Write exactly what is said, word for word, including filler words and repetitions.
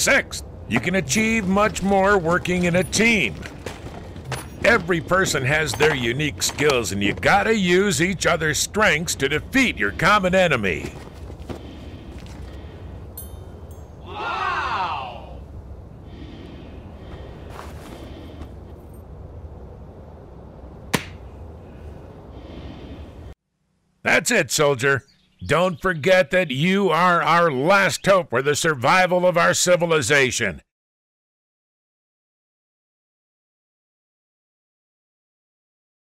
Sixth, you can achieve much more working in a team. Every person has their unique skills, and you gotta use each other's strengths to defeat your common enemy. That's it, soldier. Don't forget that you are our last hope for the survival of our civilization.